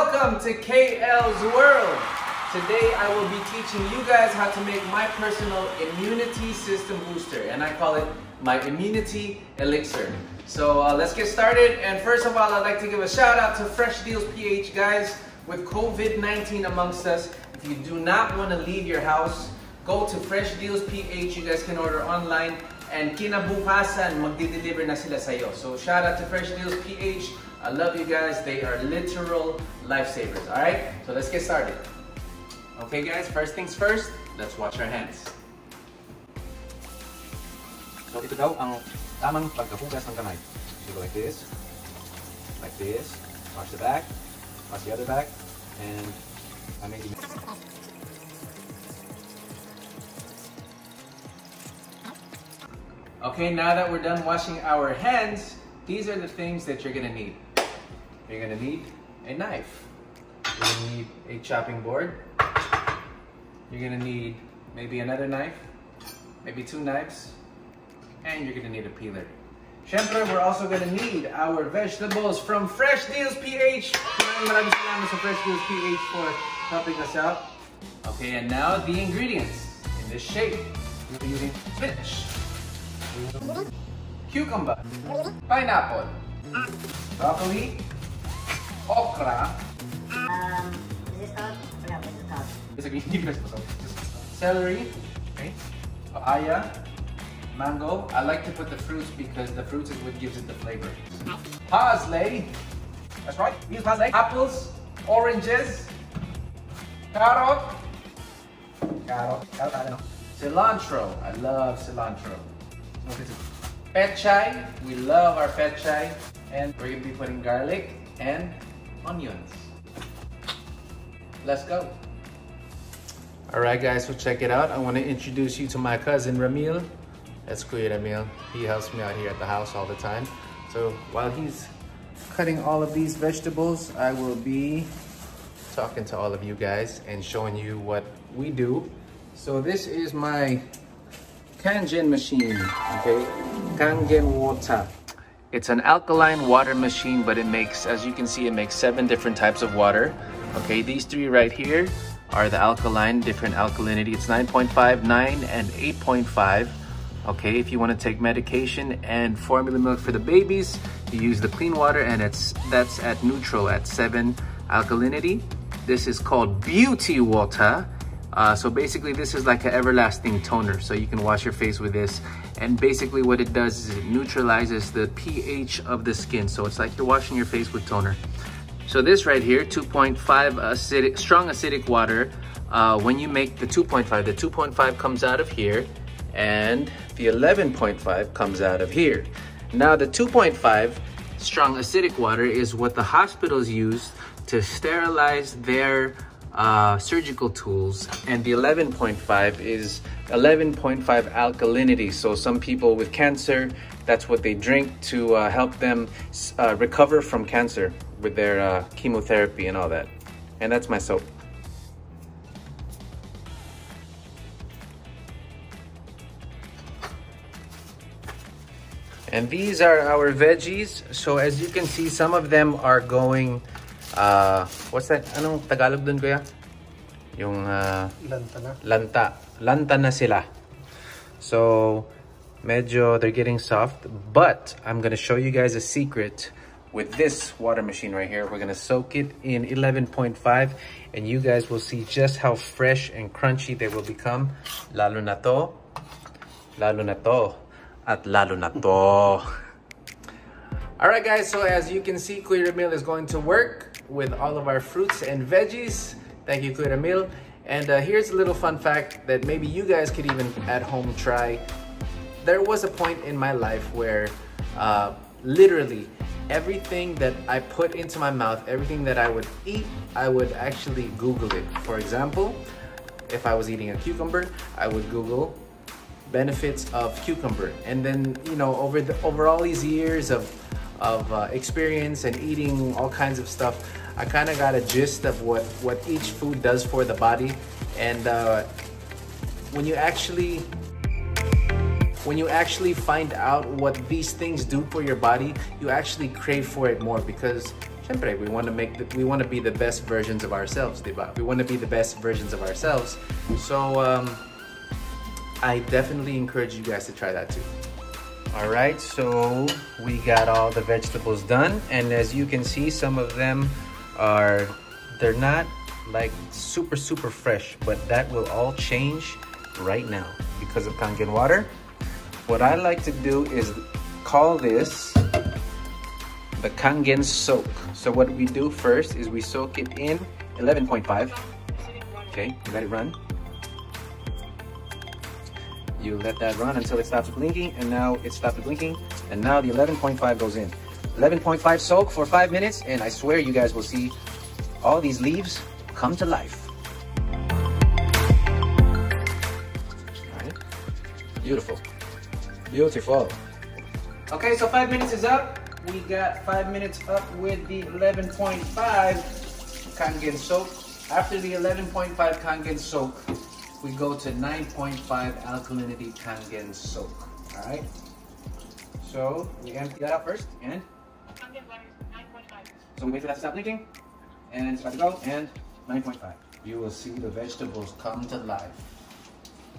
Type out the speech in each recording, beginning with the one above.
Welcome to KL's World! Today I will be teaching you guys how to make my personal immunity system booster, and I call it my Immunity Elixir. So let's get started, and first of all I'd like to give a shout out to Fresh Deals PH. Guys, with COVID-19 amongst us, if you do not want to leave your house, go to Fresh Deals PH. You guys can order online, and kinabukasan magdi-deliver na sila sayo. So shout out to Fresh Deals PH. I love you guys. They are literal lifesavers, all right? So let's get started. Okay guys, first things first, let's wash our hands. So ito daw ang tamang pagkahugas ng kamay. You go like this, wash the back, wash the other back, and I make it. Okay, now that we're done washing our hands, these are the things that you're gonna need. You're gonna need a knife. You're gonna need a chopping board. You're gonna need maybe another knife, maybe two knives, and you're gonna need a peeler. Siyempre, we're also gonna need our vegetables from Fresh Deals PH. Maraming salamat sa Fresh Deals PH for helping us out. Okay, and now the ingredients in this shape. We'll be using spinach, cucumber, pineapple, broccoli, okra, celery, okay, papaya, mango. I like to put the fruits because the fruits is what gives it the flavor. Parsley, that's right, use parsley. Apples, oranges, carrot, I don't know. Cilantro, I love cilantro. Okay, pechay, we love our pechay, and we're going to be putting garlic and onions. Let's go. Alright guys, so check it out. I want to introduce you to my cousin Ramil. That's great, Ramil. He helps me out here at the house all the time. So while he's cutting all of these vegetables, I will be talking to all of you guys and showing you what we do. So this is my Kangen machine, okay? Kangen water. It's an alkaline water machine, but it makes, as you can see, it makes 7 different types of water. Okay, these 3 right here are the alkaline, different alkalinity. It's 9.5, 9, and 8.5. Okay, if you want to take medication and formula milk for the babies, you use the clean water, and that's at neutral, at 7 alkalinity. This is called beauty water. So basically this is like an everlasting toner, so you can wash your face with this, and basically what it does is it neutralizes the pH of the skin, so it's like you're washing your face with toner. So this right here, 2.5 acidic, strong acidic water. When you make the 2.5 comes out of here, and the 11.5 comes out of here. Now the 2.5 strong acidic water is what the hospitals use to sterilize their surgical tools, and the 11.5 is 11.5 alkalinity. So some people with cancer, that's what they drink to help them recover from cancer with their chemotherapy and all that. And that's my soap. And these are our veggies. So as you can see, some of them are going what's that? Anong Tagalog dun, kuya? Yung lanta na. Lanta na sila. So medyo they're getting soft, but I'm gonna show you guys a secret with this water machine right here. We're gonna soak it in 11.5, and you guys will see just how fresh and crunchy they will become. Lalo na to, at lalo na to. All right guys, so as you can see, Kuya Ramil is going to work with all of our fruits and veggies. Thank you, Kuya Ramil. And here's a little fun fact that maybe you guys could even at home try. There was a point in my life where literally everything that I put into my mouth, everything that I would eat, I would actually Google it. For example, if I was eating a cucumber, I would Google benefits of cucumber. And then, you know, over all these years of experience and eating all kinds of stuff, I kind of got a gist of what each food does for the body. And when you actually find out what these things do for your body, you actually crave for it more, because Siyempre, we want to be the best versions of ourselves, diba? We want to be the best versions of ourselves. So I definitely encourage you guys to try that too. All right, so we got all the vegetables done, and as you can see, some of them they're not like super fresh, but that will all change right now because of Kangen water. What I like to do is call this the Kangen soak. So what we do first is we soak it in 11.5. Okay, you let it run. You let that run until it stops blinking, and now it stopped blinking, and now the 11.5 goes in. 11.5 soak for 5 minutes, and I swear you guys will see all these leaves come to life. All right, beautiful, beautiful. Okay, so 5 minutes is up. We got 5 minutes up with the 11.5 Kangen soak. After the 11.5 Kangen soak, we go to 9.5 alkalinity Kangen soak. All right. So we empty that out first, and Kangen water 9.5. So we wait for that to stop leaking, and it's about to go, and 9.5. You will see the vegetables come to life.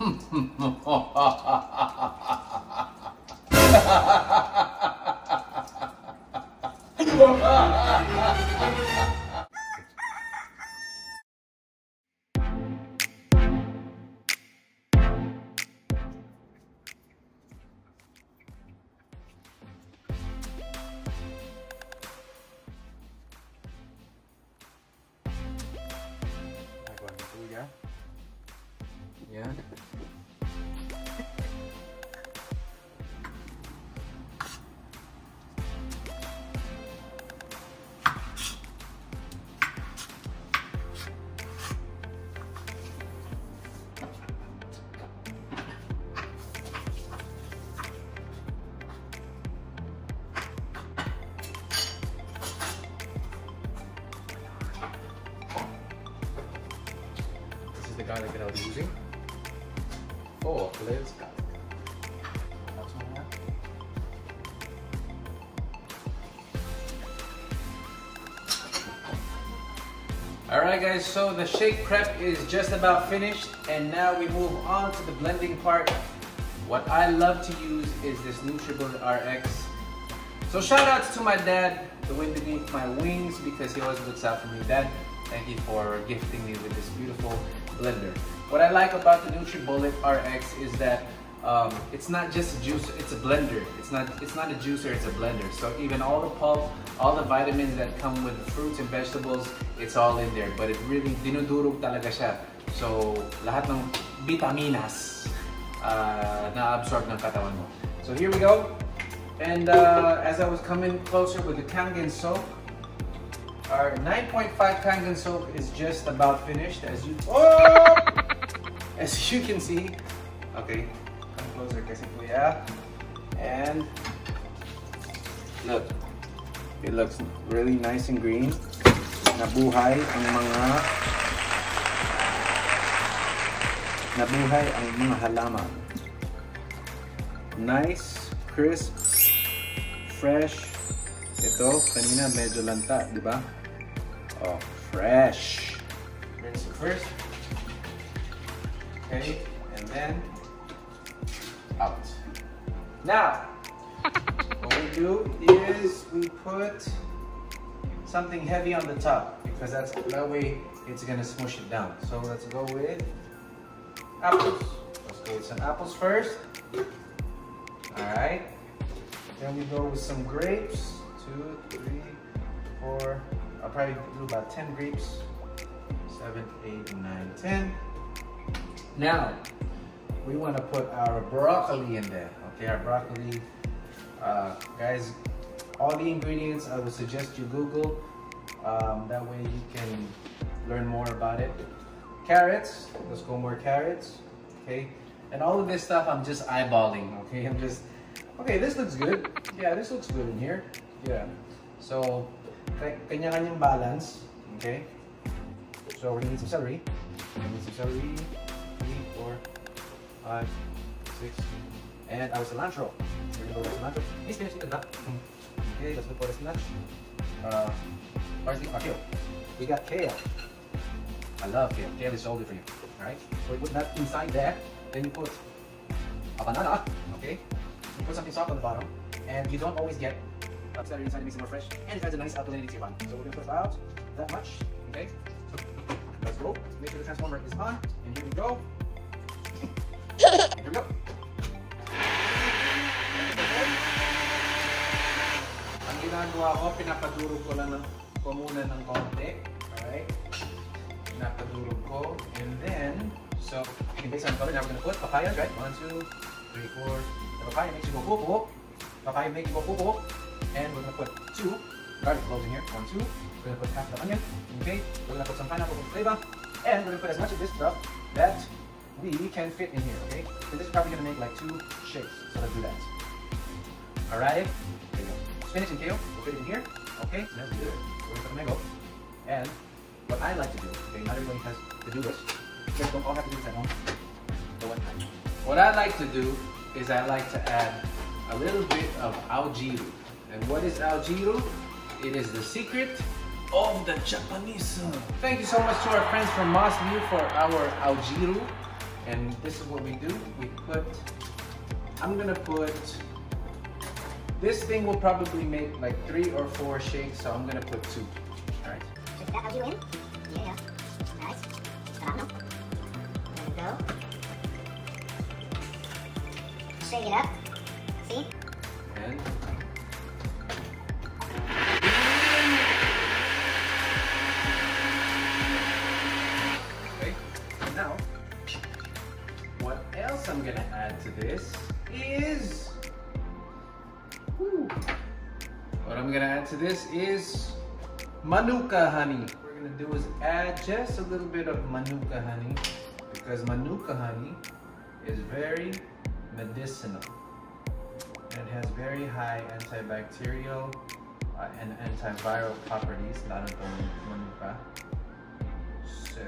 Yeah. Garlic that I was using. Oh, there's garlic. That's one more. Alright guys, so the shake prep is just about finished, and now we move on to the blending part. What I love to use is this NutriBullet RX. So shout outs to my dad, the wind beneath my wings, because he always looks out for me. Dad, thank you for gifting me with this beautiful blender. What I like about the NutriBullet RX is that it's not just a juicer; it's a blender. It's not a juicer; it's a blender. So even all the pulp, all the vitamins that come with the fruits and vegetables, it's all in there. But it really dinudurog talaga siya. So lahat ng vitaminas na absorb ng katawan mo. So here we go. And as I was coming closer with the Kangen soap, our 9.5 Kangen soap is just about finished, as you can see. Okay, come closer, kasi kuya. And look, it looks really nice and green. Nabuhay ang mga halaman. Nice, crisp, fresh. Ito kanina medyo lanta, di ba? Oh, fresh. Rinse it first. Okay, and then out. Now, what we do is we put something heavy on the top, because that way it's gonna smush it down. So let's go with apples. Let's go with some apples first. All right. Then we go with some grapes. 2, 3, 4. I'll probably do about 10 grapes. 7, 8, 9, 10. Now, we want to put our broccoli in there. Okay, our broccoli. Guys, all the ingredients I would suggest you Google. That way you can learn more about it. Carrots. Let's go more carrots. Okay. And all of this stuff I'm just eyeballing. Okay, okay, this looks good. Yeah, this looks good in here. Yeah. So, kanya-kanyang balance, okay? So we need some celery. We need some celery. 3, 4, 5, 6, and our cilantro. We're gonna go with cilantro. Please finish it up. Okay, let's look for the cilantro. kale. We got kale. I love kale. Kale is so good for you. Alright? So we put that inside there. Then you put a banana. Okay? You put something soft on the bottom. And you don't always get a celery inside. It makes it more fresh. And it has a nice alkalinity one. So we're going to put out that much. Okay? Let's go. Make sure the transformer is on. And here we go. Here we go. Ang ginagawa ko, pinapaduro ko lang ko muna ng konti. Alright? Pinapaduro ko. And then, so, based on color, now we're gonna put papayas, right? 1, 2, 3, 4. The papaya makes you go popo. Papaya makes you go popo. And we're gonna put 2 garlic cloves in here. 1, 2. We're gonna put half the onion. Okay? We're gonna put some pineapple for flavor. And we're gonna put as much of this stuff that we can fit in here, okay? So this is probably gonna make like 2 shakes, so let's do that. Alright, there you go. Spinach and kale, we'll fit it in here, okay? So let's do it. We're gonna put a mango. And what I like to do, okay, not everybody has to do this, because don't all have to do this at home. So what time? What I like to do is I like to add a little bit of Aojiru. And what is Aojiru? It is the secret of the Japanese. Thank you so much to our friends from Moss View for our Aojiru. And this is what we do, we put, I'm gonna put, this thing will probably make like 3 or 4 shakes, so I'm gonna put 2. All right. Is that Aojiru in? Yeah. Nice. There we go. Shake it up. See? And. Okay, and now. What else I'm gonna add to this is Manuka honey. What we're gonna do is add just a little bit of Manuka honey because Manuka honey is very medicinal and it has very high antibacterial and antiviral properties. A lot of Manuka. So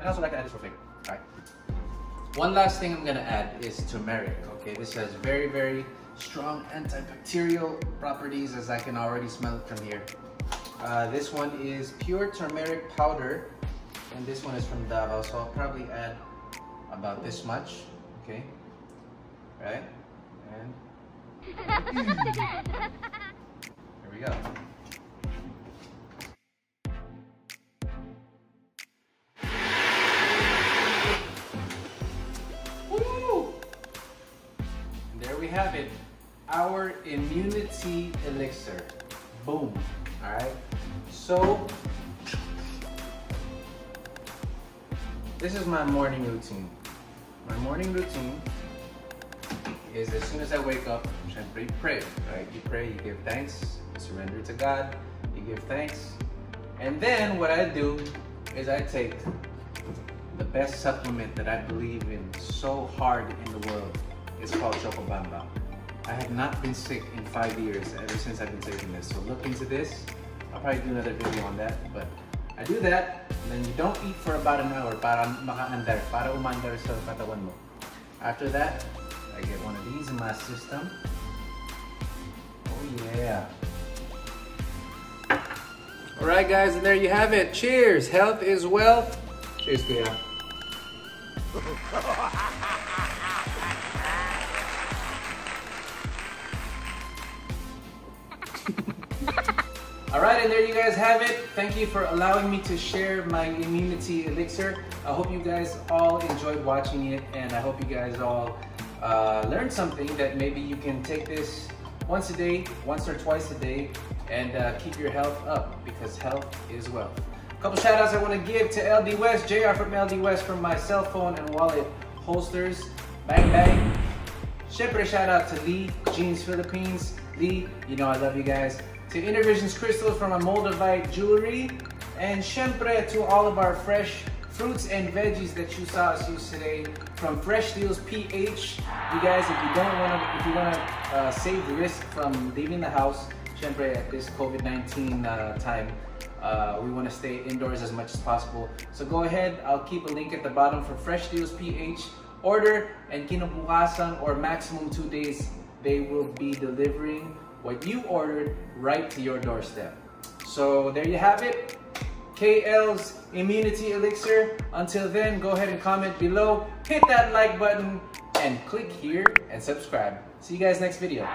and also like to add this for flavor. All right. One last thing I'm gonna add is turmeric. Okay, this has very, very strong antibacterial properties, as I can already smell it from here. This one is pure turmeric powder, and this one is from Davao. So I'll probably add about this much. Okay, right? And here we go. Have it, our immunity elixir. Boom. All right, so this is my morning routine. My morning routine is as soon as I wake up, simply pray, right? You pray, you give thanks, you surrender to God, you give thanks. And then what I do is I take the best supplement that I believe in so hard in the world. It's called Choco Bamba. I have not been sick in 5 years ever since I've been taking this. So look into this. I'll probably do another video on that. But I do that, and then you don't eat for about an hour para makaandar, para umandar sa katawan mo. After that, I get one of these in my system. Oh yeah. All right, guys, and there you have it. Cheers. Health is wealth. Cheers, Kuya. Alright, and there you guys have it. Thank you for allowing me to share my immunity elixir. I hope you guys all enjoyed watching it, and I hope you guys all learned something that maybe you can take this once a day, once or twice a day, and keep your health up, because health is wealth. A couple shout outs I want to give to LD West, JR from LD West from my cell phone and wallet holsters. Bang, bang. Separate shout out to Lee Jeans Philippines. Lee, you know I love you guys. To Intervision's Crystal from a Moldavite jewelry, and siempre to all of our fresh fruits and veggies that you saw us use today from Fresh Deals PH. You guys, if you wanna save the risk from leaving the house, siempre at this COVID-19 time, we wanna stay indoors as much as possible. So go ahead, I'll keep a link at the bottom for Fresh Deals PH. Order and kinabukasan or maximum 2 days, they will be delivering what you ordered right to your doorstep. So there you have it, KL's Immunity Elixir. Until then, go ahead and comment below, hit that like button, and click here and subscribe. See you guys next video.